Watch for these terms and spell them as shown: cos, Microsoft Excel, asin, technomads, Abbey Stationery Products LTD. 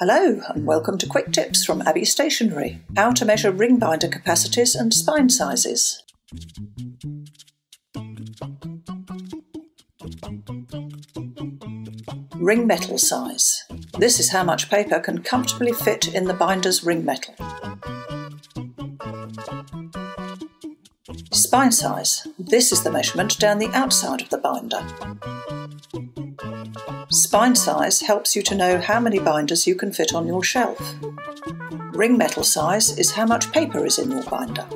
Hello and welcome to Quick Tips from Abbey Stationery. How to measure ring binder capacities and spine sizes. Ring metal size. This is how much paper can comfortably fit in the binder's ring metal. Spine size. This is the measurement down the outside of the binder. Spine size helps you to know how many binders you can fit on your shelf. Ring metal size is how much paper is in your binder.